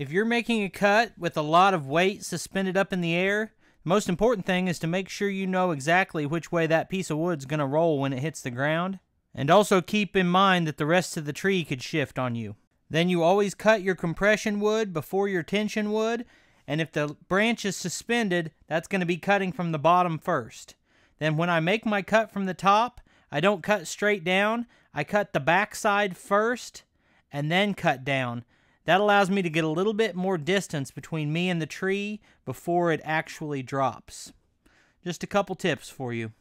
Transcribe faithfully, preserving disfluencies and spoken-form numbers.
If you're making a cut with a lot of weight suspended up in the air, the most important thing is to make sure you know exactly which way that piece of wood's going to roll when it hits the ground. And also keep in mind that the rest of the tree could shift on you. Then you always cut your compression wood before your tension wood, and if the branch is suspended, that's going to be cutting from the bottom first. Then when I make my cut from the top, I don't cut straight down, I cut the backside first, and then cut down. That allows me to get a little bit more distance between me and the tree before it actually drops. Just a couple tips for you.